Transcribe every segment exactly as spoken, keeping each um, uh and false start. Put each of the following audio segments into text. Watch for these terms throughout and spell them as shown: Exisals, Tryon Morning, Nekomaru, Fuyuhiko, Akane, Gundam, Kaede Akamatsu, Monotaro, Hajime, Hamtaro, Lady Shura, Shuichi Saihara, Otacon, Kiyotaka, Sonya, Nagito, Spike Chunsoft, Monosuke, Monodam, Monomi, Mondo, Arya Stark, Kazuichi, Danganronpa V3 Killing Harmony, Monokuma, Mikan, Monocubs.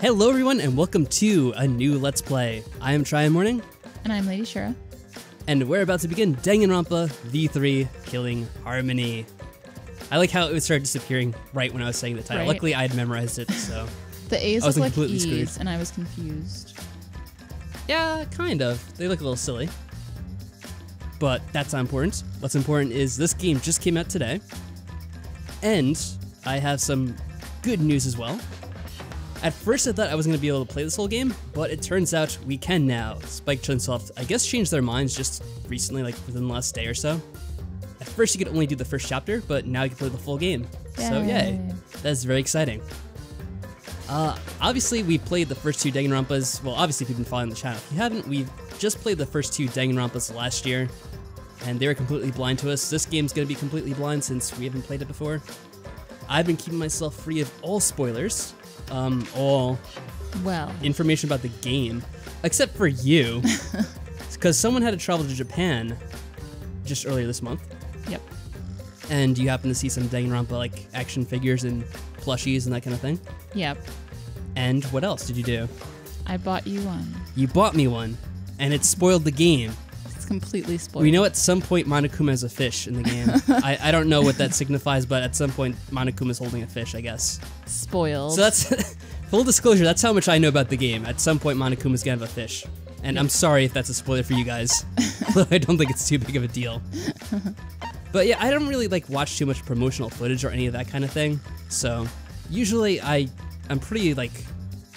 Hello everyone and welcome to a new Let's Play. I am Tryon Morning. And I'm Lady Shura. And we're about to begin Danganronpa V three Killing Harmony. I like how it started disappearing right when I was saying the title. Right. Luckily I had memorized it, so the A's I was look completely like E's screwed. And I was confused. Yeah, kind of. They look a little silly. But that's not important. What's important is this game just came out today. And I have some good news as well. At first I thought I wasn't going to be able to play this whole game, but it turns out we can now. Spike Chunsoft, I guess, changed their minds just recently, like within the last day or so. At first you could only do the first chapter, but now you can play the full game. Yay. So yay. That's very exciting. Uh, obviously we played the first two Danganronpas. Well, obviously if you've been following the channel. If you haven't, we've just played the first two Danganronpas last year, and they were completely blind to us. This game's going to be completely blind since we haven't played it before. I've been keeping myself free of all spoilers, um, all well information about the game, except for you, because someone had to travel to Japan just earlier this month. Yep. And you happen to see some Danganronpa like action figures and plushies and that kind of thing. Yep. And what else did you do? I bought you one. You bought me one, and it spoiled the game. Completely spoiled. We know at some point Monokuma is a fish in the game. I, I don't know what that signifies, but at some point Monokuma is holding a fish, I guess. Spoiled. So that's full disclosure, that's how much I know about the game. At some point Monokuma is gonna have a fish. And yeah. I'm sorry if that's a spoiler for you guys. I don't think it's too big of a deal. But yeah, I don't really like watch too much promotional footage or any of that kind of thing. So usually I I'm pretty like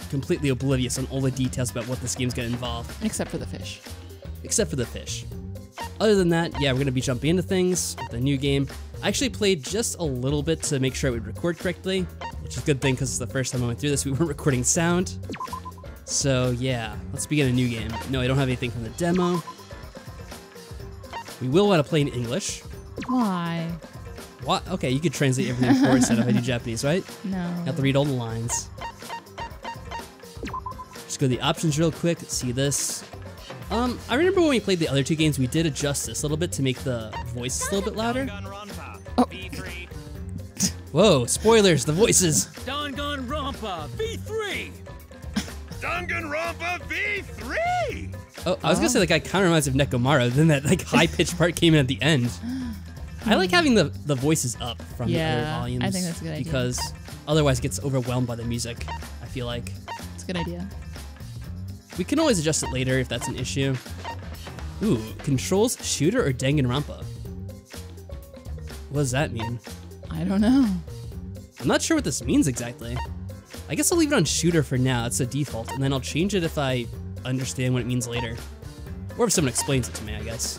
completely oblivious on all the details about what this game's gonna involve. Except for the fish. Except for the fish. Other than that, yeah, we're going to be jumping into things with the new game. I actually played just a little bit to make sure I would record correctly, which is a good thing because it's the first time I went through this, we weren't recording sound. So yeah, let's begin a new game. No, I don't have anything from the demo. We will want to play in English. Why? What? Okay, you could translate everything for us if I do Japanese, right? No. You have to read all the lines. Just go to the options real quick, see this. Um, I remember when we played the other two games, we did adjust this a little bit to make the voices a little bit louder. Oh. Whoa, spoilers, the voices. Danganronpa V three! Danganronpa V three! Oh, I was oh. gonna say, like, I kind of reminds me of Nekomaru, then that, like, high-pitched part came in at the end. I like having the, the voices up from yeah, the other volumes. I think that's a good idea. Because otherwise it gets overwhelmed by the music, I feel like. It's a good idea. We can always adjust it later if that's an issue. Ooh, controls shooter or Danganronpa? What does that mean? I don't know. I'm not sure what this means exactly. I guess I'll leave it on shooter for now, it's the default, and then I'll change it if I understand what it means later. Or if someone explains it to me, I guess.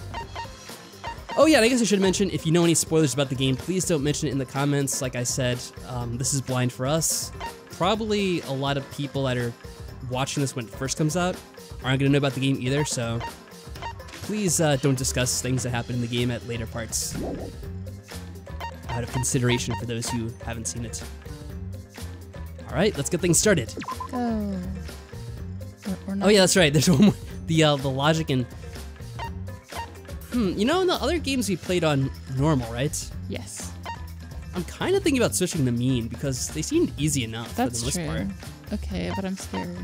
Oh yeah, and I guess I should mention, if you know any spoilers about the game, please don't mention it in the comments. Like I said, um, this is blind for us. Probably a lot of people that are watching this when it first comes out aren't gonna know about the game either, so please uh, don't discuss things that happen in the game at later parts out of consideration for those who haven't seen it. Alright, let's get things started. Go. Or, or not. Oh yeah, that's right, there's one more, the, uh, the logic and... Hmm, you know in the other games we played on normal, right? Yes. I'm kind of thinking about switching to mean because they seemed easy enough that's for the most true. part. Okay, but I'm scared.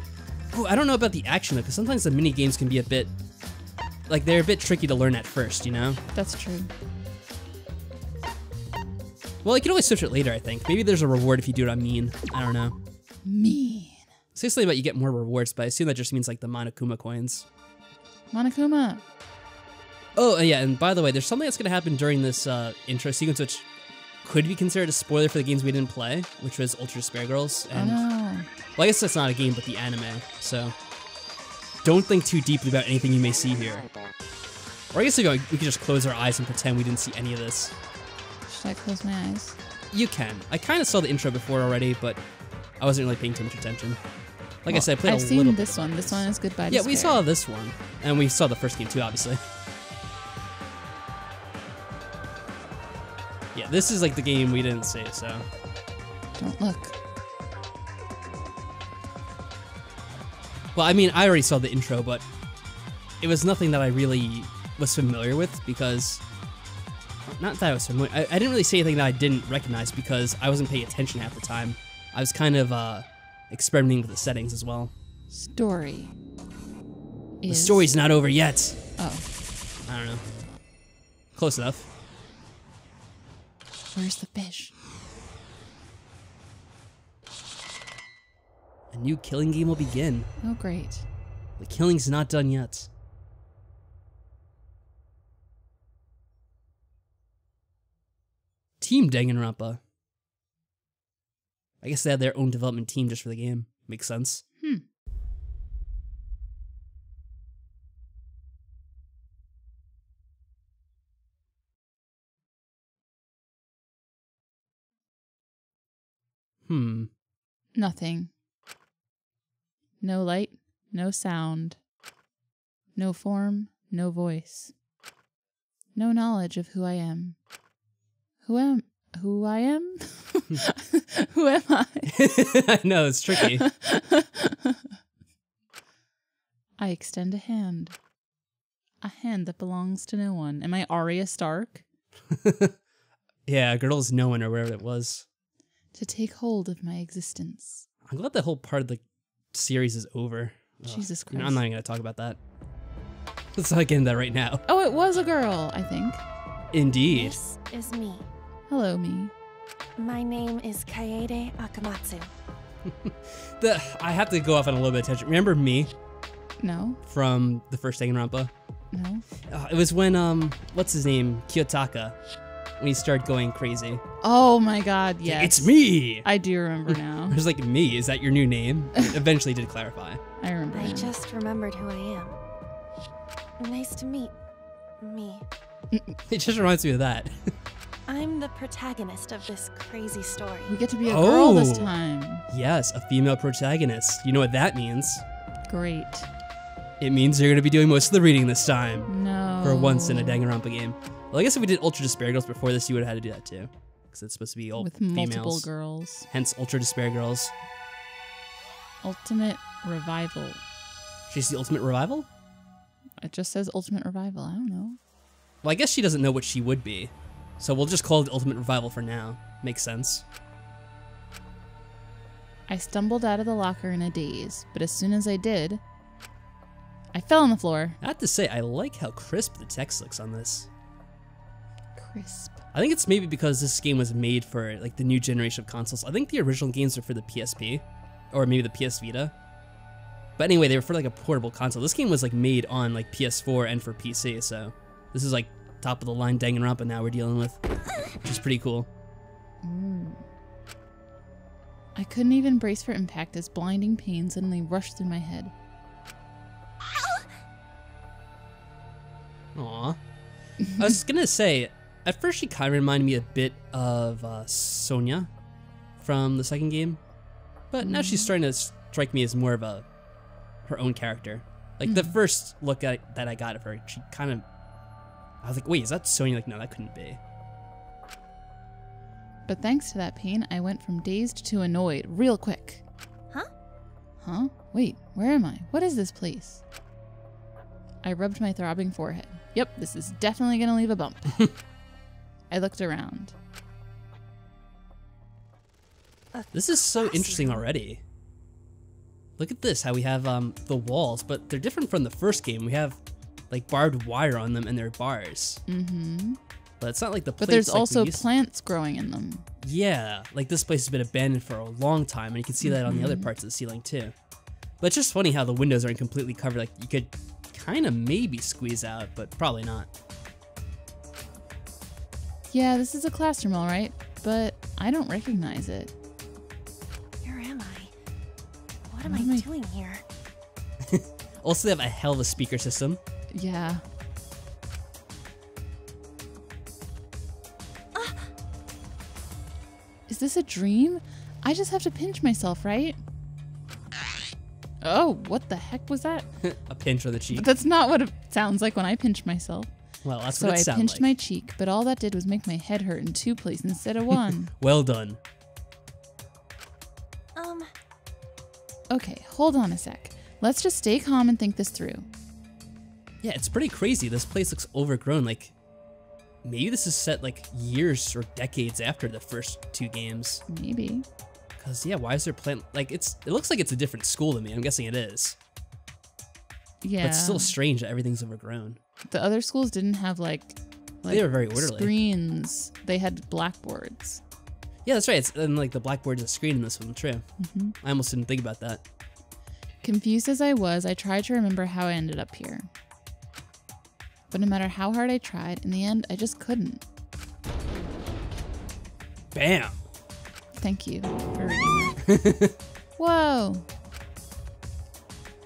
Oh, I don't know about the action though, because sometimes the mini games can be a bit, like they're a bit tricky to learn at first, you know? That's true. Well, you can always switch it later, I think. Maybe there's a reward if you do it on mean. I don't know. Mean. Say something about you get more rewards, but I assume that just means like the Monokuma coins. Monokuma. Oh yeah, and by the way, there's something that's gonna happen during this uh, intro sequence, which could be considered a spoiler for the games we didn't play, which was Ultra Spare Girls and. Oh. Well, I guess that's not a game, but the anime, so don't think too deeply about anything you may see here. Or I guess we could just close our eyes and pretend we didn't see any of this. Should I close my eyes? You can. I kind of saw the intro before already, but I wasn't really paying too much attention. Like well, I said, I played I've a little bit. I've seen this one. This one is Goodbye Despair. Yeah, we saw this one. And we saw the first game too, obviously. Yeah, this is like the game we didn't see, so. Don't look. Well, I mean, I already saw the intro, but it was nothing that I really was familiar with because, not that I was familiar, I, I didn't really say anything that I didn't recognize because I wasn't paying attention half the time. I was kind of uh, experimenting with the settings as well. Story. The is... story's not over yet. Oh. I don't know. Close enough. Where's the fish? A new killing game will begin. Oh, great. The killing's not done yet. Team Danganronpa. I guess they have their own development team just for the game. Makes sense. Hmm. Hmm. Nothing. No light, no sound, no form, no voice, no knowledge of who I am. Who am? Who I am? Who am I? I know, it's tricky. I extend a hand. A hand that belongs to no one. Am I Arya Stark? Yeah, Girdle's No One or wherever it was. To take hold of my existence. I'm glad that whole part of the series is over. Jesus Ugh. Christ. No, I'm not even going to talk about that. Let's not get into that right now. Oh, it was a girl, I think. Indeed. This is me. Hello, me. My name is Kaede Akamatsu. the, I have to go off on a little bit of tangent. Remember me? No. From the first Danganronpa? No. Uh, it was when, um, what's his name? Kiyotaka. When you start going crazy. Oh my god, yes. It's me! I do remember now. I was like, me? Is that your new name? It eventually did clarify. I remember. I now. just remembered who I am. Nice to meet me. It just reminds me of that. I'm the protagonist of this crazy story. We get to be a oh, girl this time. Yes, a female protagonist. You know what that means. Great. It means you're going to be doing most of the reading this time. No. For once in a Danganronpa game. Well, I guess if we did Ultra Despair Girls before this, you would have had to do that too. Because it's supposed to be all with females. Multiple girls. Hence Ultra Despair Girls. Ultimate Revival. She's the Ultimate Revival? It just says Ultimate Revival. I don't know. Well, I guess she doesn't know what she would be. So we'll just call it Ultimate Revival for now. Makes sense. I stumbled out of the locker in a daze, but as soon as I did, I fell on the floor. I have to say, I like how crisp the text looks on this. Crisp. I think it's maybe because this game was made for like the new generation of consoles. I think the original games were for the P S P, or maybe the P S Vita. But anyway, they were for like a portable console. This game was like made on like P S four and for P C, so this is like top of the line Danganronpa now we're dealing with, which is pretty cool. Mm. I couldn't even brace for impact as blinding pain suddenly rushed through my head. Aww. I was gonna say, at first she kind of reminded me a bit of uh, Sonya from the second game, but mm. now she's starting to strike me as more of a her own character. Like mm. the first look at, that I got of her, she kind of I was like, wait, is that Sonya? Like, no, that couldn't be. But thanks to that pain, I went from dazed to annoyed real quick. Huh? Huh? Wait, where am I? What is this place? I rubbed my throbbing forehead. Yep, this is definitely going to leave a bump. I looked around. This is so interesting already. Look at this, how we have um, the walls, but they're different from the first game. We have like barbed wire on them and they're bars. Mm-hmm. But it's not like the place. But there's like also plants growing in them. Yeah, like this place has been abandoned for a long time and you can see mm-hmm. that on the other parts of the ceiling too. But it's just funny how the windows aren't completely covered. Like you could kind of maybe squeeze out, but probably not. Yeah, this is a classroom, all right, but I don't recognize it. Where am I? What am, what am I, I doing here? Also, they have a hell of a speaker system. Yeah. Uh. Is this a dream? I just have to pinch myself, right? Oh, what the heck was that? A pinch on the cheek. But that's not what it sounds like when I pinch myself. Well, that's so what it sounds like. So I pinched my cheek, but all that did was make my head hurt in two places instead of one. Well done. Um. Okay, hold on a sec. Let's just stay calm and think this through. Yeah, it's pretty crazy. This place looks overgrown. Like, maybe this is set like years or decades after the first two games. Maybe. Cause yeah, why is there plant? Like it's, it looks like it's a different school to me. I'm guessing it is. Yeah. But it's still strange that everything's overgrown. The other schools didn't have like, like they were very orderly. Screens. They had blackboards. Yeah, that's right. It's, and like the blackboard's a screen in this one. True. Mm-hmm. I almost didn't think about that. Confused as I was, I tried to remember how I ended up here. But no matter how hard I tried, in the end, I just couldn't. Bam. Thank you for reading that. Whoa.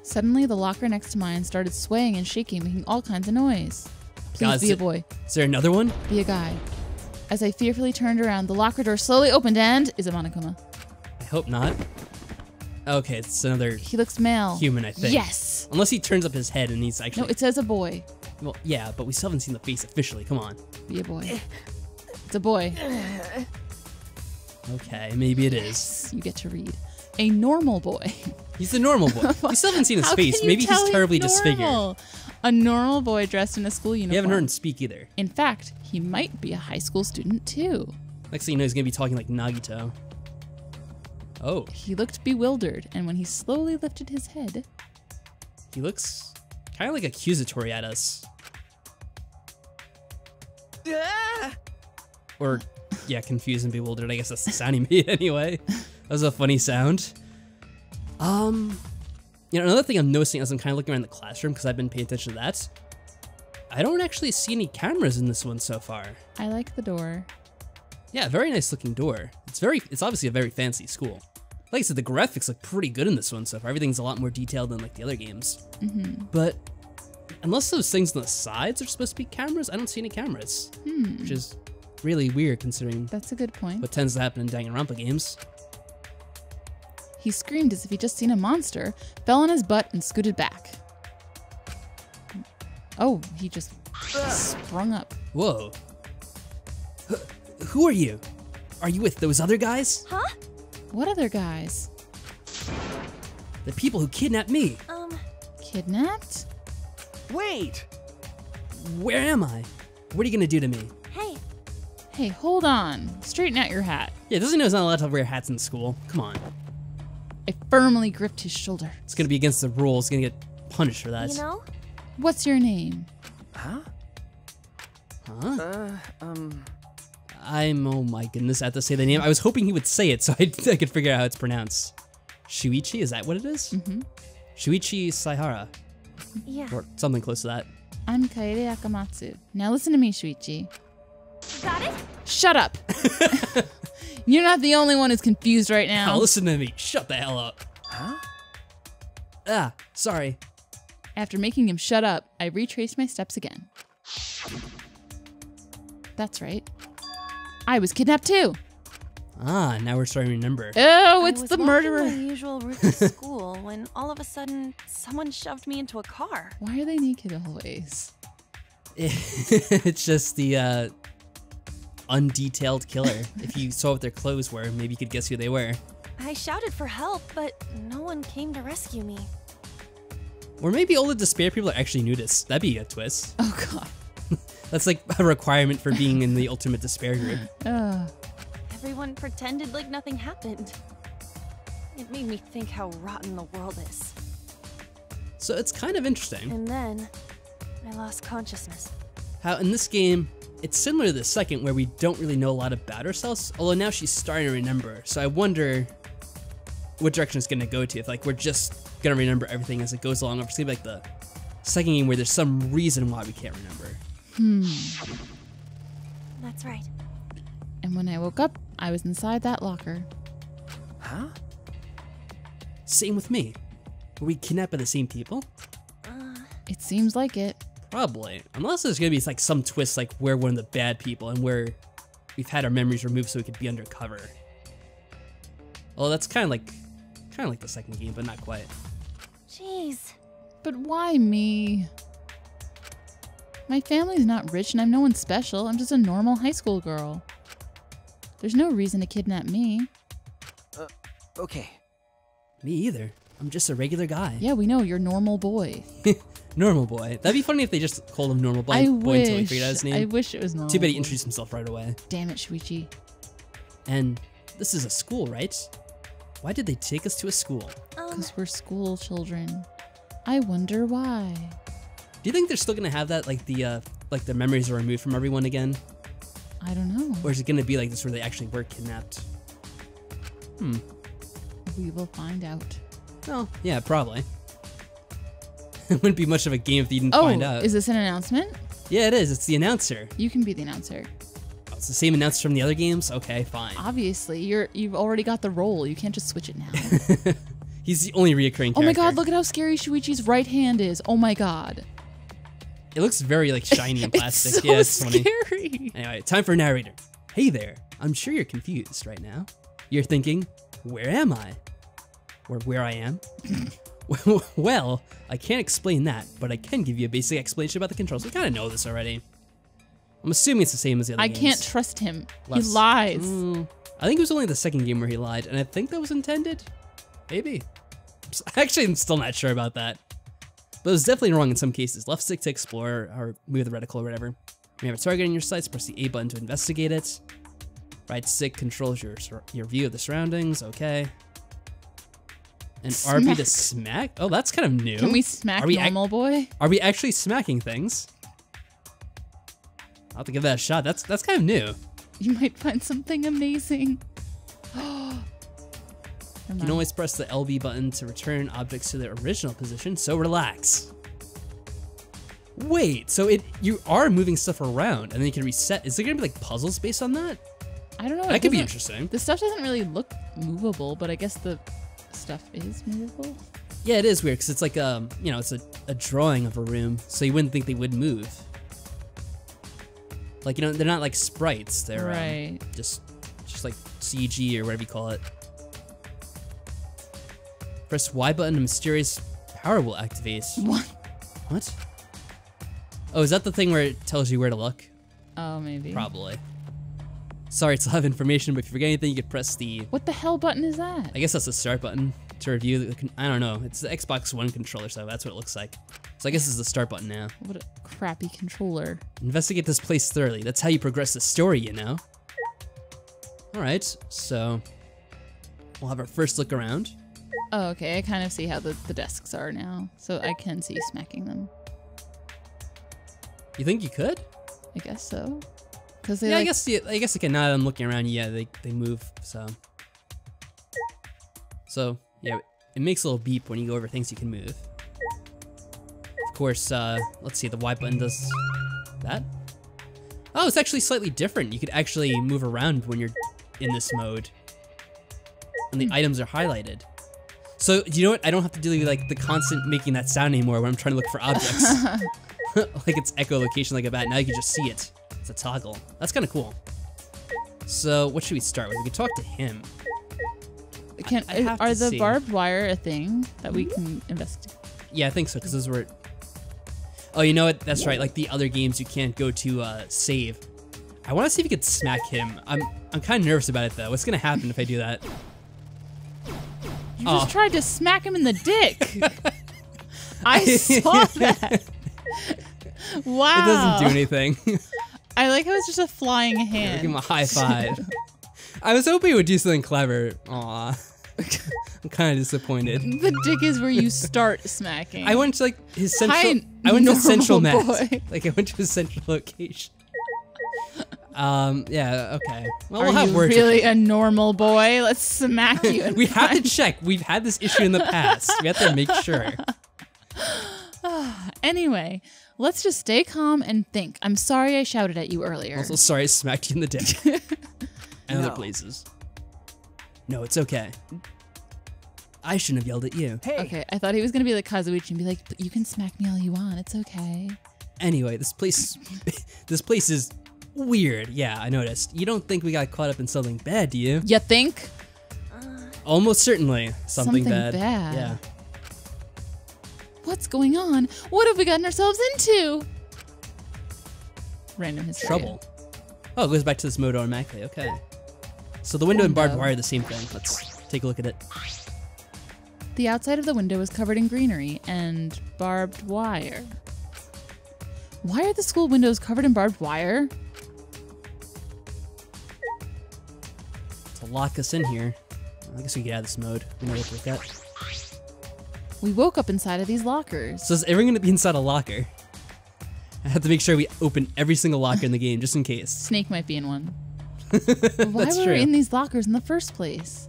Suddenly, the locker next to mine started swaying and shaking, making all kinds of noise. Please God, be a boy. Is there another one? Be a guy. As I fearfully turned around, the locker door slowly opened and is a Monokuma. I hope not. Okay, it's another. He looks male. Human, I think. Yes. Unless he turns up his head and he's actually. No, it says a boy. Well, yeah, but we still haven't seen the face officially. Come on. Be a boy. It's a boy. Okay, maybe it yes. is. You get to read. A normal boy. He's the normal boy. We still haven't seen his face. Maybe he's terribly he's disfigured. A normal boy dressed in a school uniform. You haven't heard him speak either. In fact, he might be a high school student too. Next thing you know, he's going to be talking like Nagito. Oh. He looked bewildered, and when he slowly lifted his head... He looks kind of like accusatory at us. Ah! Or... Yeah, confused and bewildered. I guess that's the sound he made anyway. That was a funny sound. Um, you know, another thing I'm noticing as I'm kind of looking around the classroom, because I've been paying attention to that, I don't actually see any cameras in this one so far. I like the door. Yeah, very nice looking door. It's very, it's obviously a very fancy school. Like I said, the graphics look pretty good in this one so far. Everything's a lot more detailed than like the other games. Mm-hmm. But unless those things on the sides are supposed to be cameras, I don't see any cameras, hmm. which is... really weird considering that's a good point. What tends to happen in Danganronpa games. He screamed as if he'd just seen a monster, fell on his butt, and scooted back. Oh, he just uh. sprung up. Whoa. H who are you? Are you with those other guys? Huh? What other guys? The people who kidnapped me. Um. Kidnapped? Wait. Where am I? What are you gonna do to me? Hey. Hey, hold on. Straighten out your hat. Yeah, doesn't he know he's not allowed to wear hats in school? Come on. I firmly gripped his shoulder. It's gonna be against the rules. He's gonna get punished for that. You know? What's your name? Huh? Huh? Uh, um... I'm, oh my goodness, I have to say the name. I was hoping he would say it so I, I could figure out how it's pronounced. Shuichi, is that what it is? Mm-hmm. Shuichi Saihara. Yeah. Or something close to that. I'm Kaede Akamatsu. Now listen to me, Shuichi. Got it? Shut up. You're not the only one who's confused right now. Now listen to me. Shut the hell up. Huh? Ah, sorry. After making him shut up, I retraced my steps again. That's right. I was kidnapped too. Ah, now we're starting to remember. Oh, it's the murderer. I was walking my usual route to school when all of a sudden someone shoved me into a car. Why are they naked always? It's just the... uh undetailed killer. If you saw what their clothes were, maybe you could guess who they were. I shouted for help, but no one came to rescue me. Or maybe all the despair people are actually nudists. That'd be a twist. Oh god. That's like a requirement for being in the ultimate despair group. Uh. Everyone pretended like nothing happened. It made me think how rotten the world is. So it's kind of interesting. And then I lost consciousness. How in this game, it's similar to the second where we don't really know a lot about ourselves, although now she's starting to remember. So I wonder what direction it's going to go to. If like we're just going to remember everything as it goes along. It's going to be like the second game where there's some reason why we can't remember. Hmm. That's right. And when I woke up, I was inside that locker. Huh? Same with me. Were we kidnapped by the same people? Uh, it seems like it. Probably. Unless there's going to be like some twist like we're one of the bad people and we're, we've had our memories removed so we could be undercover. Although that's kind of like kind of like the second game, but not quite. Jeez. But why me? My family's not rich and I'm no one special. I'm just a normal high school girl. There's no reason to kidnap me. Uh, okay. Me either. I'm just a regular guy. Yeah, we know. You're normal boy. Normal boy. That'd be funny if they just called him normal boy, I boy wish, until he figured out his name. I wish it was normal. Too bad he introduced himself right away. Damn it, Shuichi. And this is a school, right? Why did they take us to a school? Because um, we're school children. I wonder why. Do you think they're still gonna have that, like the uh, like the memories are removed from everyone again? I don't know. Or is it gonna be like this where they actually were kidnapped? Hmm. We will find out. Well, yeah, probably. It wouldn't be much of a game if you didn't oh, find out. Oh, is this an announcement? Yeah, it is. It's the announcer. You can be the announcer. Oh, it's the same announcer from the other games? Okay, fine. Obviously. You're, you've already got the role. You can't just switch it now. He's the only reoccurring character. Oh my god, look at how scary Shuichi's right hand is. Oh my god. It looks very, like, shiny and plastic. It's so yeah, it's scary. Funny. Anyway, time for a narrator. Hey there. I'm sure you're confused right now. You're thinking, where am I? Or where I am? Well, I can't explain that, but I can give you a basic explanation about the controls. We kind of know this already. I'm assuming it's the same as the other I games. I can't trust him. Less. He lies. Mm, I think it was only the second game where he lied, and I think that was intended. Maybe. Actually, I'm still not sure about that. But it was definitely wrong in some cases. Left stick to explore or move the reticle or whatever. When you have a target on your sights, press the A button to investigate it. Right stick controls your, your view of the surroundings. Okay. And smack. R B to smack? Oh, that's kind of new. Can we smack we normal boy? Are we actually smacking things? I'll have to give that a shot. That's that's kind of new. You might find something amazing. You can always press the L B button to return objects to their original position, so relax. Wait, so it you are moving stuff around, and then you can reset. Is there going to be like puzzles based on that? I don't know. That could be interesting. The stuff doesn't really look movable, but I guess the... stuff is movable. Yeah, it is weird because it's like um, you know, it's a, a drawing of a room, so you wouldn't think they would move. Like you know, they're not like sprites; they're right. um, just just like C G or whatever you call it. Press Y button, a mysterious power will activate. What? What? Oh, is that the thing where it tells you where to look? Oh, maybe. Probably. Sorry, it's a lot of information, but if you forget anything, you could press the... What the hell button is that? I guess that's the start button to review the... Con I don't know. It's the Xbox One controller, so that's what it looks like. So I guess it's the start button now. What a crappy controller. Investigate this place thoroughly. That's how you progress the story, you know? All right, so... We'll have our first look around. Oh, okay. I kind of see how the, the desks are now, so I can see smacking them. You think you could? I guess so. They, yeah, like, I guess yeah, I guess again, now that I'm looking around, yeah, they, they move, so. So, yeah, it makes a little beep when you go over things you can move. Of course, uh, let's see, the Y button does that. Oh, it's actually slightly different. You could actually move around when you're in this mode. And the mm. items are highlighted. So, you know what? I don't have to deal with like the constant making that sound anymore when I'm trying to look for objects. Like it's echolocation like a bat, now you can just see it. It's a toggle. That's kind of cool. So, what should we start with? We can talk to him. Can, I, I have are to the see. Barbed wire a thing that we can investigate? Yeah, I think so, because those were... Oh, you know what? That's right. Like the other games, you can't go to uh, save. I want to see if we could smack him. I'm I'm kind of nervous about it, though. What's going to happen if I do that? You oh. just tried to smack him in the dick. I saw that. Wow. It doesn't do anything. I like how it's just a flying hand. Yeah, give him a high five. I was hoping it would do something clever. Aw. I'm kind of disappointed. The dick is where you start smacking. I went to like his central. Hi, I went to central mat. Like I went to his central location. Um. Yeah. Okay. Well, Are we'll have you words really a normal boy? Let's smack you. We have to check. We've had this issue in the past. We have to make sure. Anyway. Let's just stay calm and think. I'm sorry I shouted at you earlier. Also sorry I smacked you in the dick. And no. other places. No, it's okay. I shouldn't have yelled at you. Hey. Okay, I thought he was going to be like Kazuichi and be like, but you can smack me all you want. It's okay. Anyway, this place this place is weird. Yeah, I noticed. You don't think we got caught up in something bad, do you? You think? Almost certainly something, something bad. bad. Yeah. What's going on? What have we gotten ourselves into? Random history. Trouble. Oh, it goes back to this mode automatically. Okay. So the window, window. and barbed wire are the same thing. Let's take a look at it. The outside of the window was covered in greenery and barbed wire. Why are the school windows covered in barbed wire? To lock us in here. I guess we get out of this mode. We know what to look at. We woke up inside of these lockers. So is everyone going to be inside a locker? I have to make sure we open every single locker in the game, just in case. Snake might be in one. Why That's were true. we in these lockers in the first place?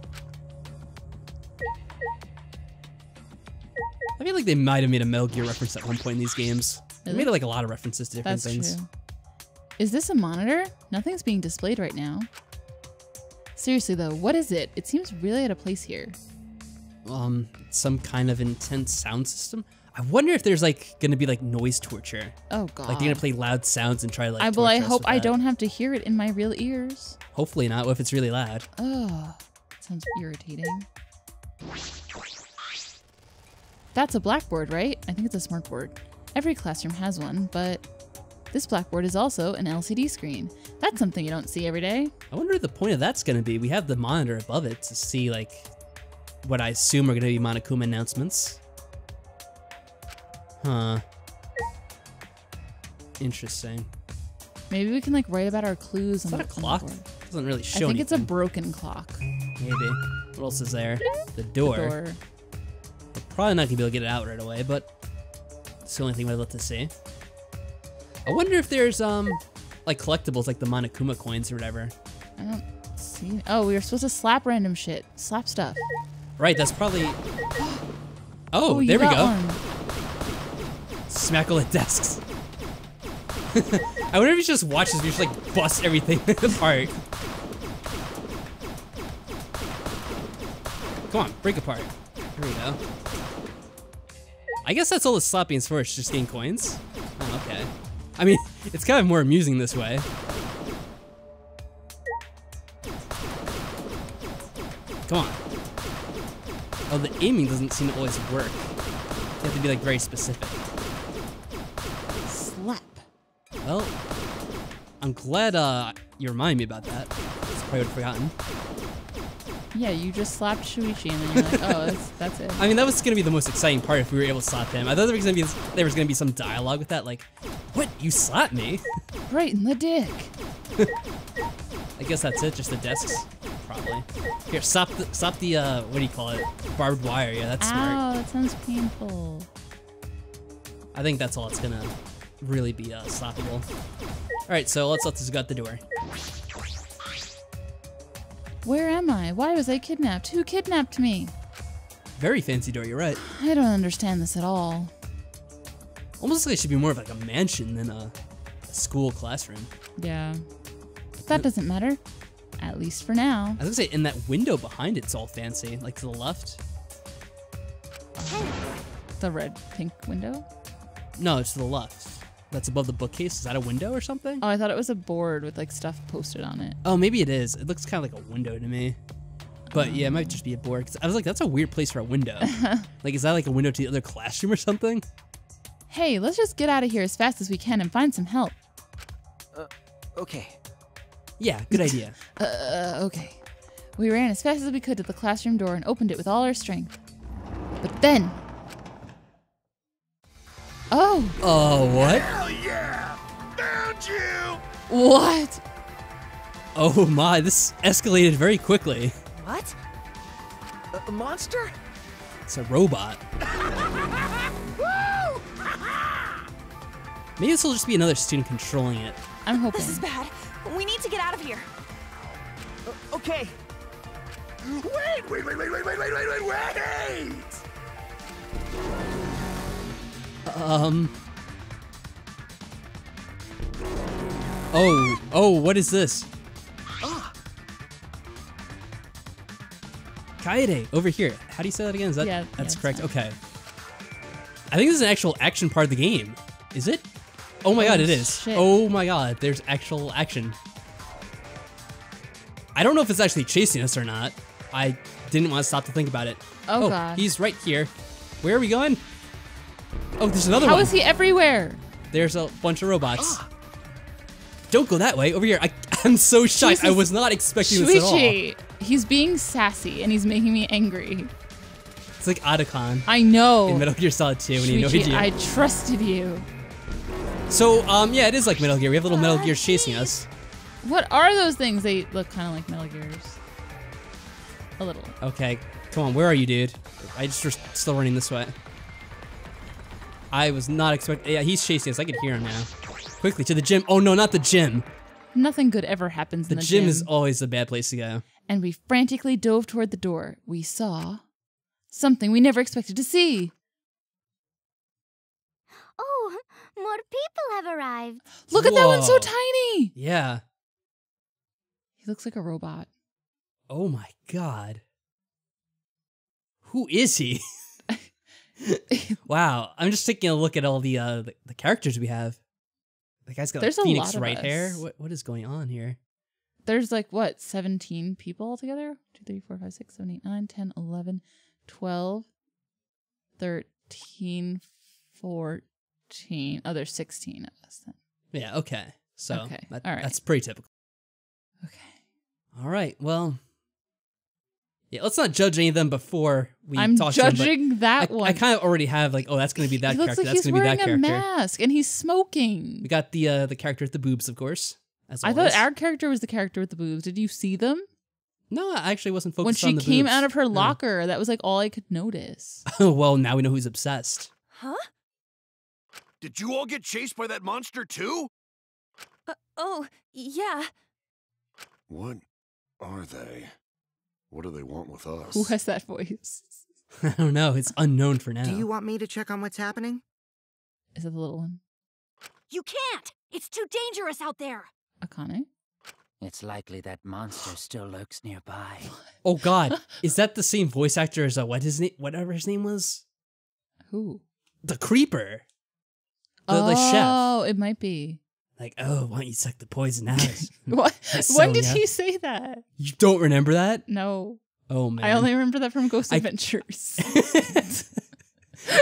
I feel like they might have made a Metal Gear reference at one point in these games. Really? They made like a lot of references to different That's things. True. Is this a monitor? Nothing's being displayed right now. Seriously though, what is it? It seems really out of place here. Um, some kind of intense sound system. I wonder if there's like gonna be like noise torture. Oh god. Like they're gonna play loud sounds and try to like. I well, I hope I that. don't have to hear it in my real ears. Hopefully not. What if it's really loud? Oh, sounds irritating. That's a blackboard, right? I think it's a smart board. Every classroom has one, but this blackboard is also an L C D screen. That's something you don't see every day. I wonder what the point of that's gonna be. We have the monitor above it to see like what I assume are gonna be Monokuma announcements. Huh. Interesting. Maybe we can like write about our clues. Is that a clock? Doesn't really show anything. I think it's a broken clock. Maybe. What else is there? The door. The door. We're probably not gonna be able to get it out right away, but it's the only thing I'd love to see. I wonder if there's um like collectibles like the Monokuma coins or whatever. I don't see. Oh, we were supposed to slap random shit. Slap stuff. Right, that's probably. Oh, Ooh, there we go. One. Smack all the desks. I wonder if you just watch this and you just like bust everything apart. Come on, break apart. There we go. I guess that's all the sloppiness for, it's just getting coins. Oh, okay. I mean, it's kind of more amusing this way. Come on. Oh, the aiming doesn't seem to always work. You have to be like very specific. Slap. Well, I'm glad uh, you remind me about that. I probably would have forgotten. Yeah, you just slapped Shuichi and then you're like, oh, that's, that's it. I mean, that was going to be the most exciting part if we were able to slap him. I thought there was going to be there was going to be some dialogue with that, like, what, you slapped me? Right in the dick. I guess that's it, just the desks, probably. Here, stop the, stop the uh, what do you call it, barbed wire. Yeah, that's Ow, smart. Oh, that sounds painful. I think that's all it's going to really be uh, slappable. All right, so let's let's just go out the door. Where am I? Why was I kidnapped? Who kidnapped me? Very fancy door, you're right. I don't understand this at all. Almost like it should be more of like a mansion than a, a school classroom. Yeah. But that doesn't matter. At least for now. I was gonna say, and that window behind it's all fancy, like to the left. Oh. The red pink window? No, it's to the left. That's above the bookcase. Is that a window or something? Oh, I thought it was a board with like stuff posted on it. Oh, maybe it is. It looks kind of like a window to me. But um. yeah, it might just be a board. Cause I was like, that's a weird place for a window. Like, is that like a window to the other classroom or something? Hey, let's just get out of here as fast as we can and find some help. Uh, okay. Yeah, good idea. uh, okay. We ran as fast as we could to the classroom door and opened it with all our strength. But then... Oh. Oh, what? Hell yeah! Found you! What? Oh my, this escalated very quickly. What? A, a monster? It's a robot. Maybe this will just be another student controlling it. I'm hoping. This is bad. We need to get out of here. Uh, okay. Wait, wait, wait, wait, wait, wait, wait, wait, wait! Um. Oh, oh, what is this? Ah. Kaede, over here. How do you say that again? Is that, yeah, that's yeah, correct. That's okay. I think this is an actual action part of the game. Is it? Oh my oh, god, it is. Shit. Oh my god, there's actual action. I don't know if it's actually chasing us or not. I didn't want to stop to think about it. Oh, oh god. He's right here. Where are we going? Oh, there's another How one. How is he everywhere? There's a bunch of robots. Don't go that way. Over here. I, I'm so shocked. Jesus. I was not expecting Shuichi. this at all. He's being sassy, and he's making me angry. It's like Otacon. I know. In Metal Gear Solid two, when he annoyed you. I trusted you. So, um, yeah, it is like Metal Gear. We have little Metal Gears chasing us. What are those things? They look kind of like Metal Gears. A little. Okay, come on, where are you, dude? I just are still running this way. I was not expecting, yeah, he's chasing us, I can hear him now. Quickly, to the gym. Oh no, not the gym. Nothing good ever happens in the gym. The gym is always a bad place to go. And we frantically dove toward the door. We saw something we never expected to see. Oh, more people have arrived. Look Whoa. at that one, so tiny. Yeah. He looks like a robot. Oh my God. Who is he? Wow, I'm just taking a look at all the uh, the, the characters we have. The guy's got There's like, Phoenix right us. hair. What what is going on here? There's like what, seventeen people altogether? two, three, four, five, six, seven, eight, nine, ten, eleven, twelve, thirteen, fourteen. Oh, there's sixteen of us then. Yeah, okay. So okay. That, all right. That's pretty typical. Okay. All right, well... Yeah, let's not judge any of them before we I'm talk to them. I'm judging that I, one. I kind of already have, like, oh, that's going to be that he character. Looks like that's going to be that character. He's wearing a mask, and he's smoking. We got the uh, the character with the boobs, of course. As I always. thought our character was the character with the boobs. Did you see them? No, I actually wasn't focused on the boobs. When she came out of her locker, no. that was, like, all I could notice. Oh, well, now we know who's obsessed. Huh? Did you all get chased by that monster, too? Uh, oh, yeah. What are they? What do they want with us? Who has that voice? I don't know. It's unknown for now. Do you want me to check on what's happening? Is it the little one? You can't! It's too dangerous out there! Akane? It's likely that monster still lurks nearby. Oh God. Is that the same voice actor as uh, what his name, whatever his name was? Who? The creeper. The, oh, the chef. Oh, it might be. Like, oh, why don't you suck the poison out? What? So when did yeah. he say that? You don't remember that? No. Oh, man. I only remember that from Ghost I... Adventures.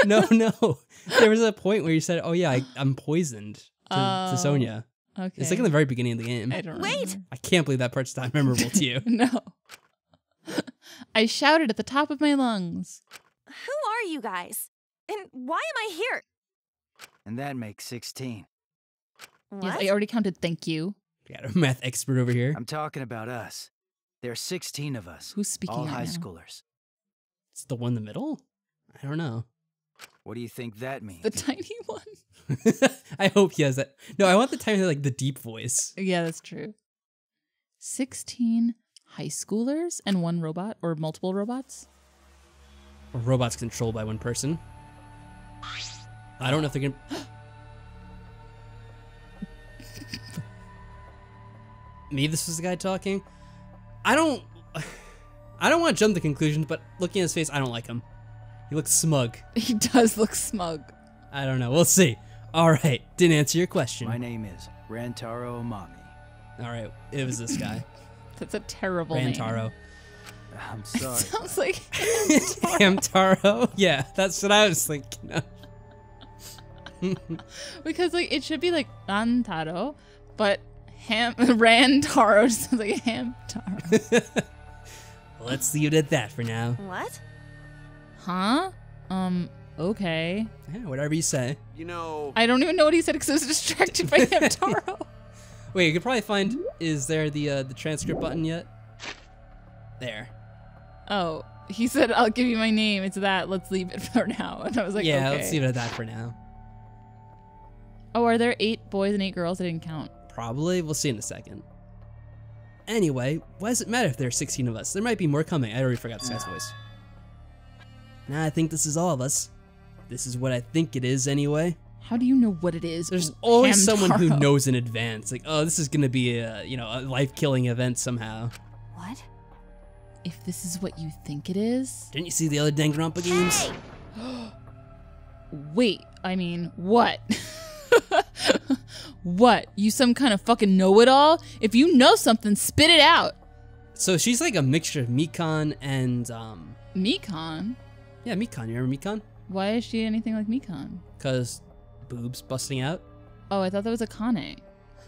No, no. There was a point where you said, oh, yeah, I, I'm poisoned to, oh, to Sonya. Okay. It's like in the very beginning of the game. I don't Wait! Remember. I can't believe that part's not memorable to you. No. I shouted at the top of my lungs. Who are you guys? And why am I here? And that makes sixteen. Yes, I already counted, thank you. We got a math expert over here. I'm talking about us. There are sixteen of us. Who's speaking All high now? schoolers. It's the one in the middle? I don't know. What do you think that means? The tiny one. I hope he has that. No, I want the tiny, like the deep voice. Yeah, that's true. sixteen high schoolers and one robot or multiple robots? Or robots controlled by one person. I don't know if they're gonna... Maybe this was the guy talking. I don't I don't want to jump to conclusions, but looking at his face, I don't like him. He looks smug. He does look smug. I don't know. We'll see. All right. Didn't answer your question. My name is Rantaro Amami. All right. It was this guy. That's a terrible Rantaro. name. Rantaro. I'm sorry. It sounds like Amtaro. Yeah, that's what I was thinking of. Because like it should be like Rantaro, but Ham Rantaro sounds like Hamtaro. Let's leave it at that for now. What? Huh? Um. Okay. Yeah, whatever you say. You know. I don't even know what he said because I was distracted by Hamtaro. Wait, you could probably find. Is there the uh, the transcript button yet? There. Oh, he said, "I'll give you my name." It's that. Let's leave it for now. And I was like, yeah, okay. Let's leave it at that for now. Oh, are there eight boys and eight girls? I didn't count. Probably. We'll see in a second. Anyway, why does it matter if there are sixteen of us? There might be more coming. I already forgot this guy's voice. Nah, I think this is all of us. This is what I think it is anyway. How do you know what it is? There's always Hamtaro. someone who knows in advance. Like, oh, this is going to be a, you know, a life-killing event somehow. What? If this is what you think it is? Didn't you see the other Danganronpa games? Hey! Wait, I mean, what? What? You some kind of fucking know-it-all? If you know something, spit it out. So she's like a mixture of Mikan and um Mikan? Yeah, Mikan. You remember Mikan? Why is she anything like Mikan? Cause boobs busting out. Oh, I thought that was Akane.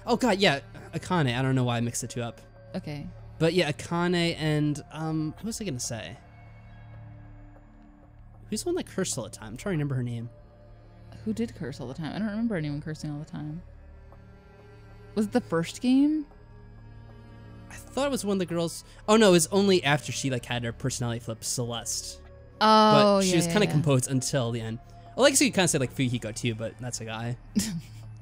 Oh god, yeah, Akane. I don't know why I mixed the two up. Okay. But yeah, Akane and um what was I gonna say? Who's the one that cursed all the time? I'm trying to remember her name. Who did curse all the time? I don't remember anyone cursing all the time. Was it the first game? I thought it was one of the girls. Oh no, it was only after she like had her personality flip, Celeste. Oh, but she yeah, was kind of yeah, yeah. composed until the end. Well, I guess you could kind of say like Fujiko too, but that's a guy.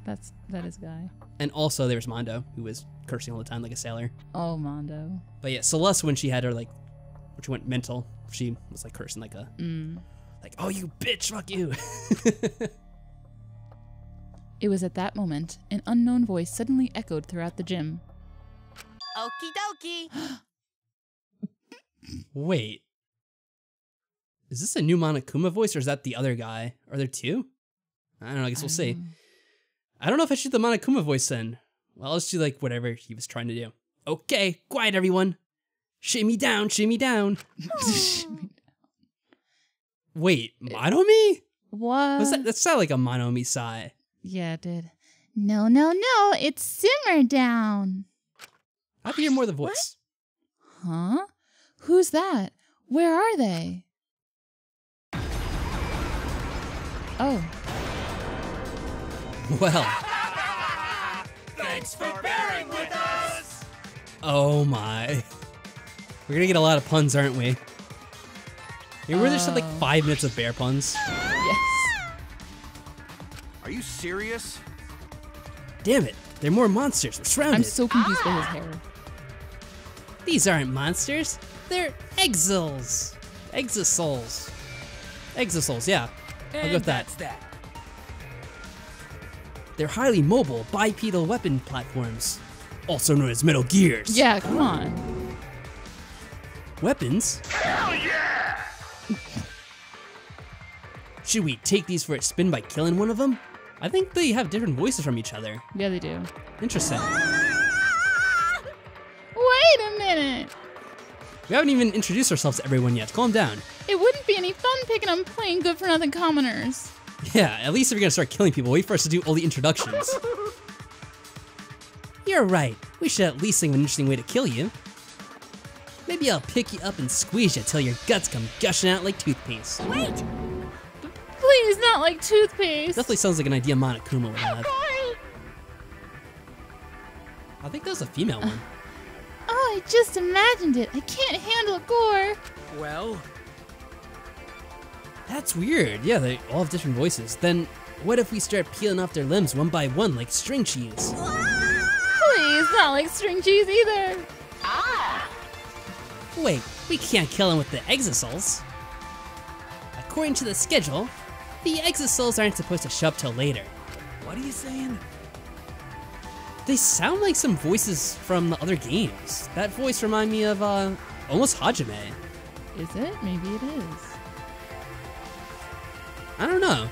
That's that is guy. And also there was Mondo, who was cursing all the time like a sailor. Oh, Mondo. But yeah, Celeste, when she had her like, when she went mental, she was like cursing like a, mm. like oh you bitch, fuck you. It was at that moment an unknown voice suddenly echoed throughout the gym. Okie dokie. Wait. Is this a new Monokuma voice, or is that the other guy? Are there two? I don't know. I guess we'll um, see. I don't know if I should do the Monokuma voice then. Well, let's do like whatever he was trying to do. Okay, quiet everyone. Shimmy down, shimmy down. Shimmy down. Wait, Monomi? What? Was that, that sounded like a Monomi sigh. Yeah, it did. No, no, no. It's simmer down. I'd hear more of the voice. What? Huh? Who's that? Where are they? Oh. Well. Thanks for bearing with us. Oh my. We're gonna get a lot of puns, aren't we? You were just like five minutes of bear puns. Yes. Are you serious? Damn it! They're more monsters. We're surrounded. I'm so confused by his hair. These aren't monsters. They're Exisals. Exisals. Exisals. Yeah. I'll go with that. that. They're highly mobile, bipedal weapon platforms, also known as Metal Gears. Yeah, come on. Weapons? Hell yeah! Should we take these for a spin by killing one of them? I think they have different voices from each other. Yeah, they do. Interesting. Ah! Wait a minute. We haven't even introduced ourselves to everyone yet. Calm down. It wouldn't be any fun picking on plain good-for-nothing commoners. Yeah, at least if you're gonna start killing people, we first have to do all the introductions. You're right. We should at least think of an interesting way to kill you. Maybe I'll pick you up and squeeze you till your guts come gushing out like toothpaste. Wait! Please, not like toothpaste. Definitely sounds like an idea Monokuma would have. Oh, I think that was a female one. Oh, I just imagined it. I can't handle gore. Well, that's weird. Yeah, they all have different voices. Then what if we start peeling off their limbs one by one like string cheese? Please, not like string cheese either. Ah. Wait, we can't kill them with the Exisals. According to the schedule, the Exisals aren't supposed to show up till later. What are you saying? They sound like some voices from the other games. That voice reminded me of uh, almost Hajime. Is it? Maybe it is. I don't know,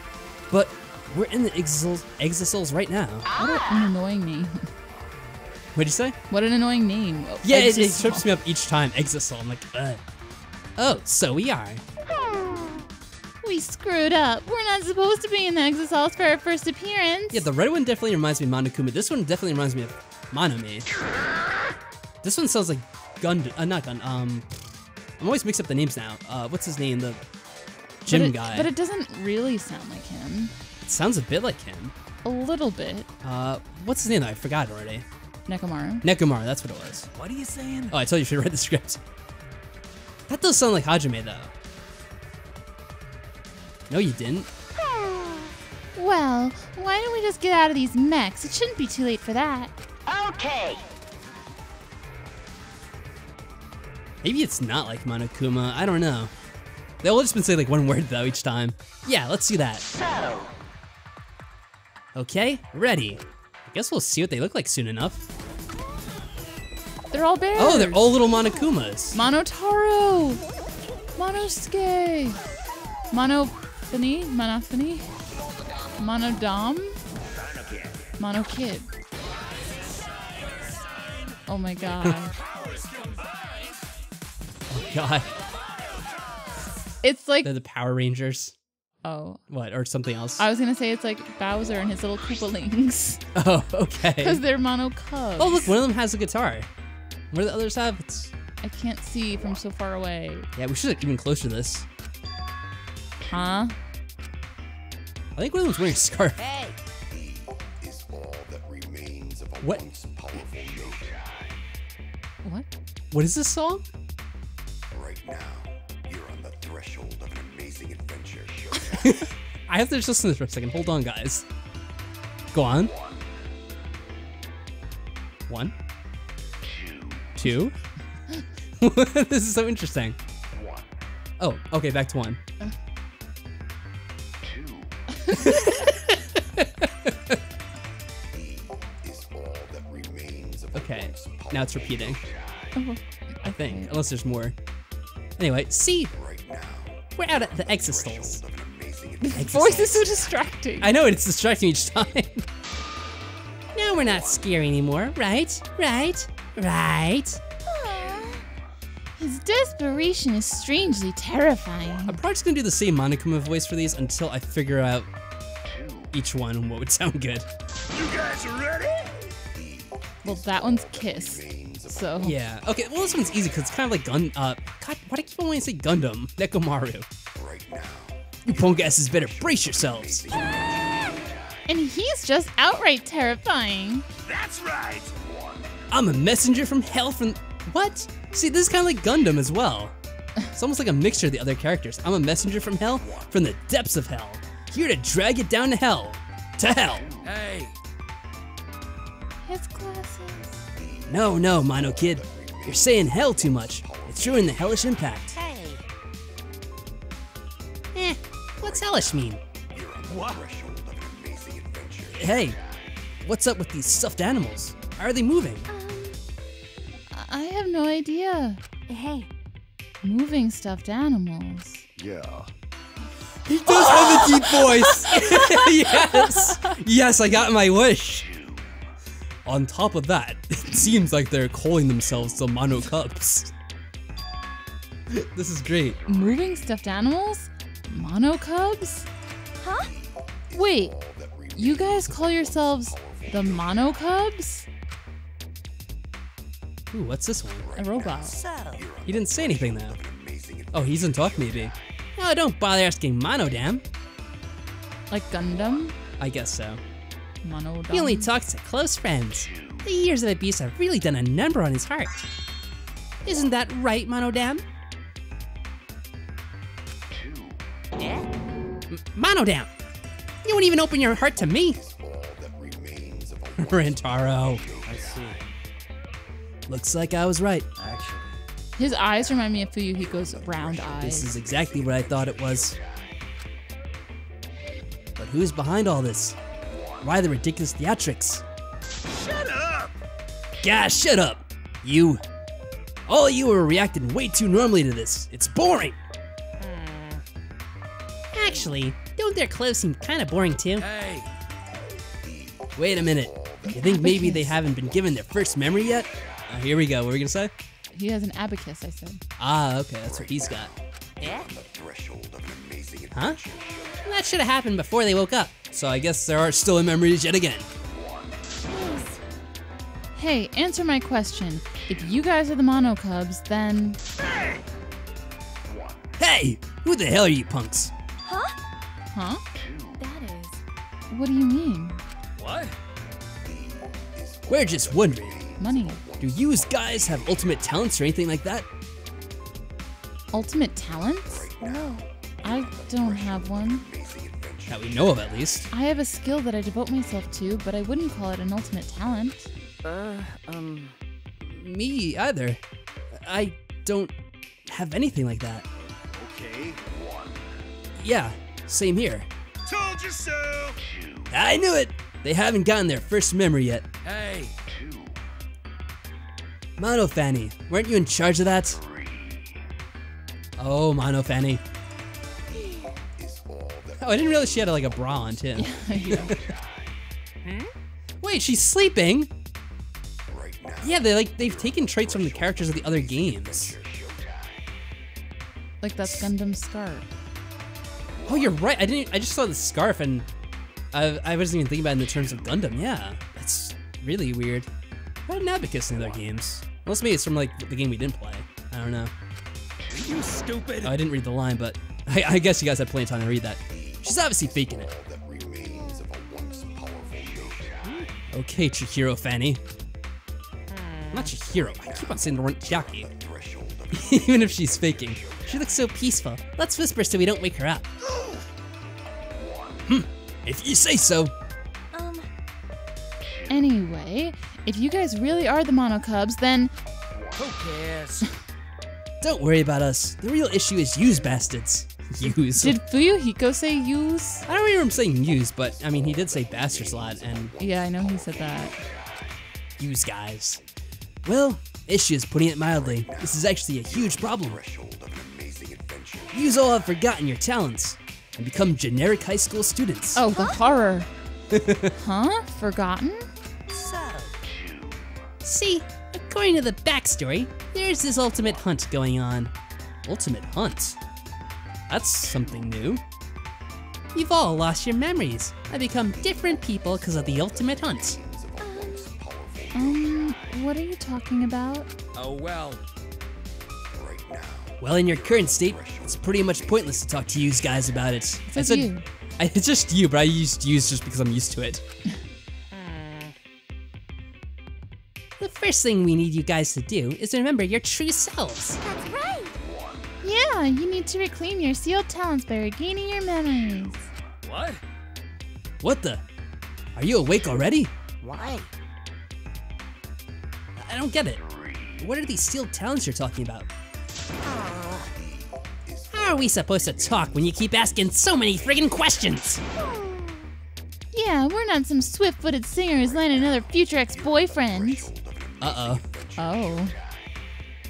but we're in the Exisals, Exisals right now. What an annoying name. What'd you say? What an annoying name. Oh, yeah, it, it trips me up each time, Exisal. I'm like, ugh. Oh, so we are. We screwed up. We're not supposed to be in the Exisals for our first appearance. Yeah, the red one definitely reminds me of Monokuma. This one definitely reminds me of Monomi. This one sounds like Gundam, uh, not Gundam, um, I'm always mixed up the names now. Uh, what's his name? The gym but it, guy. But it doesn't really sound like him. It sounds a bit like him. A little bit. Uh, what's his name though? I forgot already. Nekomaru. Nekomaru, that's what it was. What are you saying? Oh, I told you you should read the script. That does sound like Hajime though. No, you didn't. Well, why don't we just get out of these mechs? It shouldn't be too late for that. Okay. Maybe it's not like Monokuma. I don't know. They've all just been saying like one word though each time. Yeah, let's do that. So. Okay, ready. I guess we'll see what they look like soon enough. They're all bears. Oh, they're all little Monokumas. Monotaro, Monosuke, Monophanie, Monophanie, Monodam, Monokid. Oh my god. Oh god. It's like they're the Power Rangers. Oh. What? Or something else. I was gonna say it's like Bowser and his little Koopalings. Oh, okay. Because they're Monocubs. Oh look, one of them has a guitar. What do the others have? It's... I can't see from so far away. Yeah, we should have been closer to this. Huh? I think one of them's wearing a scarf. Hey. Is all that remains of a what? Once powerful What? What is this song? Right now, you're on the threshold of an amazing adventure. I have to just listen to this for a second. Hold on, guys. Go on. One. Two. Two? This is so interesting. One. Oh, okay, back to one. Uh. Two. Okay, now it's repeating. Oh, I think, unless there's more. Anyway, see, we're out at the Exisals. This voice is so distracting. I know, it's distracting each time. Now we're not scary anymore, right? Right? Right? Aww. His desperation is strangely terrifying. I'm probably just gonna do the same Monokuma voice for these until I figure out each one and what would sound good. You guys are ready? Well, that one's Kiss, so... Yeah, okay, well, this one's easy, because it's kind of like Gun... Uh, God, why do I keep on wanting to say Gundam? Nekomaru. Right now, you punk asses better brace yourselves! Ah! And he's just outright terrifying. That's right! I'm a messenger from hell from... What? See, this is kind of like Gundam as well. It's almost like a mixture of the other characters. I'm a messenger from hell, from the depths of hell. Here to drag it down to hell. To hell! Hey! His glasses. No, no, Monokid. You're saying hell too much. It's ruining the hellish impact. Hey. Eh, what's hellish mean? What? Hey, what's up with these stuffed animals? How are they moving? Um, I have no idea. Hey. Moving stuffed animals. Yeah. He does oh! have a deep voice. Yes. Yes, I got my wish. On top of that, it seems like they're calling themselves the Monocubs. This is great. Moving stuffed animals? Monocubs? Huh? Wait, you guys call yourselves the Monocubs? Ooh, what's this one? A robot. He didn't say anything though. Oh, he doesn't talk maybe. No, don't bother asking Monodam. Like Gundam? I guess so. Monodam. He only talks to close friends. The years of abuse have really done a number on his heart. Isn't that right, Monodam? Yeah. Monodam! You won't even open your heart to me! Rantaro. I see. Looks like I was right. Actually. His eyes remind me of Fuyuhiko's round eyes. This is exactly what I thought it was. But who's behind all this? Why the ridiculous theatrics? Shut up! Gosh, shut up! You. All of you are reacting way too normally to this. It's boring! Mm. Actually, don't their clothes seem kind of boring too? Hey! Wait a minute. You think maybe they haven't been given their first memory yet? Oh, here we go. What were we gonna say? He has an abacus, I said. Ah, okay. That's what he's got. Yeah? Huh? Well, that should have happened before they woke up. So I guess there are still memories yet again. Jeez. Hey, answer my question. If you guys are the Monocubs, then... Hey! Hey! Who the hell are you punks? Huh? Huh? That is... What do you mean? What? We're just wondering. Money. Do you guys have ultimate talents or anything like that? Ultimate talents? No. I don't have one. That we know of, at least. I have a skill that I devote myself to, but I wouldn't call it an ultimate talent. Uh, um... Me either. I don't have anything like that. Okay. Yeah, same here. Told you so! I knew it! They haven't gotten their first memory yet. Hey! Monophanie, weren't you in charge of that? Three. Oh, Monophanie. Oh, I didn't realize she had like a bra on too. Wait, she's sleeping. Right now, yeah, they like they've taken traits from the characters of the other games. Like that Gundam scarf. Oh, you're right. I didn't. I just saw the scarf, and I, I wasn't even thinking about it in the terms of Gundam. Yeah, that's really weird. Why an abacus in the other games? Unless maybe it's from like the game we didn't play. I don't know. You stupid. Oh, I didn't read the line, but I, I guess you guys had plenty of time to read that. She's obviously faking it. Okay, Chihiro Fanny. Not Chihiro. I keep on saying the word Jackie. Even if she's faking. She looks so peaceful. Let's whisper so we don't wake her up. Hmm. If you say so. Um. Anyway, if you guys really are the Monocubs, then... Who cares? Don't worry about us. The real issue is use bastards. Use. Did Fuyuhiko say use? I don't remember him saying use, but I mean, he did say bastards a lot, and... Yeah, I know he said that. Use guys. Well, issue is putting it mildly. This is actually a huge problem. Yous all have forgotten your talents and become generic high school students. Oh, the huh? horror. Huh? Forgotten? So. See, according to the backstory, there's this ultimate hunt going on. Ultimate hunt? That's something new. You've all lost your memories and become different people because of the ultimate hunt. Um, what are you talking about? Oh, well. Right now. Well, in your current state, it's pretty much pointless to talk to you guys about it. It's I said, you. I, it's just you, but I used use just because I'm used to it. The first thing we need you guys to do is remember your true selves. That's right. Yeah, you need to reclaim your sealed talents by regaining your memories. What? What the? Are you awake already? Why? I don't get it. What are these sealed talents you're talking about? Oh. How are we supposed to talk when you keep asking so many friggin' questions? Yeah, we're not some swift-footed singer who's landed another future ex-boyfriend. Uh-oh. Oh. oh.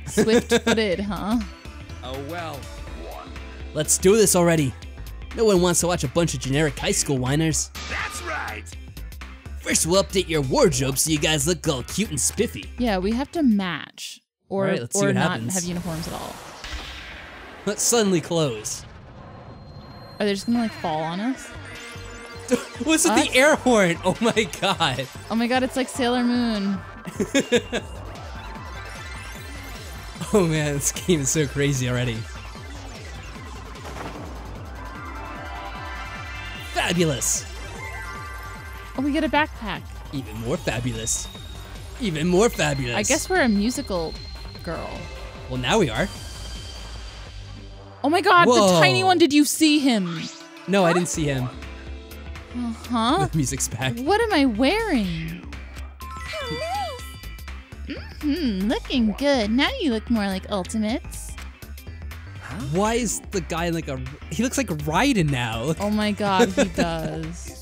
Swift-footed, huh? Oh, well. Let's do this already. No one wants to watch a bunch of generic high school whiners. That's right! First, we'll update your wardrobe so you guys look all cute and spiffy. Yeah, we have to match, or right, let's or not happens. have uniforms at all. Let's suddenly close. Are they just gonna like fall on us? What's with the air horn? Oh my god! Oh my god, it's like Sailor Moon. Oh man, this game is so crazy already. Fabulous. Oh, we get a backpack. Even more fabulous. Even more fabulous. I guess we're a musical girl. Well, now we are. Oh my god, Whoa. the tiny one, did you see him? No, I didn't see him. Uh-huh. The music's back. What am I wearing? How nice. Mm-hmm, looking good. Now you look more like Ultimates. Huh? Why is the guy like a... He looks like Raiden now. Oh my god, he does.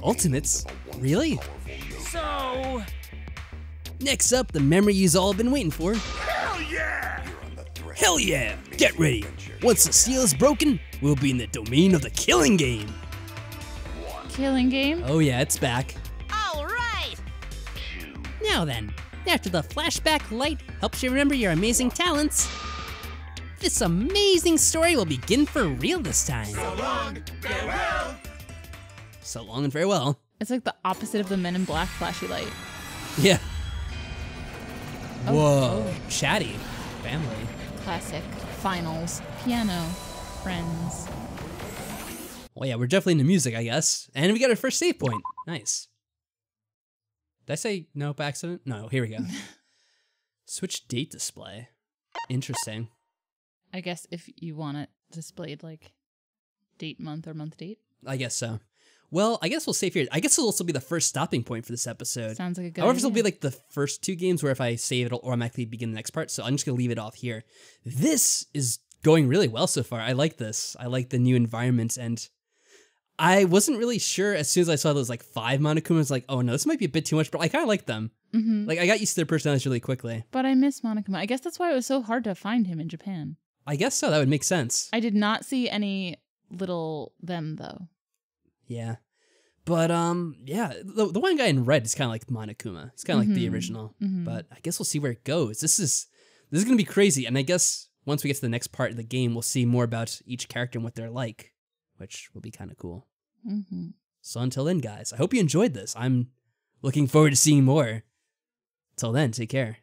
Ultimates? Really? So... Next up, the memory you've all been waiting for. Hell yeah! Hell yeah! Get ready! Once the seal is broken, we'll be in the domain of the killing game. Killing game? Oh yeah, it's back. Alright! Now then, after the flashback light helps you remember your amazing talents, this amazing story will begin for real this time. So long, farewell! So long and farewell. It's like the opposite of the Men in Black flashy light. Yeah. Oh, Whoa. Oh. Chatty. Family. Classic. Finals. Piano. Friends. Well, yeah, we're definitely into music, I guess. And we got our first save point. Nice. Did I say no by accident? No, here we go. Switch date display. Interesting. I guess if you want it displayed like date, month, or month date. I guess so. Well, I guess we'll save here. I guess it'll also be the first stopping point for this episode. Sounds like a good However, idea. It'll be like the first two games where if I save, it'll automatically begin the next part. So I'm just going to leave it off here. This is going really well so far. I like this. I like the new environment. And I wasn't really sure as soon as I saw those like five Monokuma, I was like, oh no, this might be a bit too much. But I kind of like them. Mm-hmm. Like I got used to their personalities really quickly. But I miss Monokuma. I guess that's why it was so hard to find him in Japan. I guess so. That would make sense. I did not see any little them though. Yeah. But, um, yeah, the, the one guy in red is kind of like Monokuma. It's kind of mm-hmm. like the original, mm-hmm. but I guess we'll see where it goes. This is, this is going to be crazy. And I guess once we get to the next part of the game, we'll see more about each character and what they're like, which will be kind of cool. Mm-hmm. So until then, guys, I hope you enjoyed this. I'm looking forward to seeing more. Till then, take care.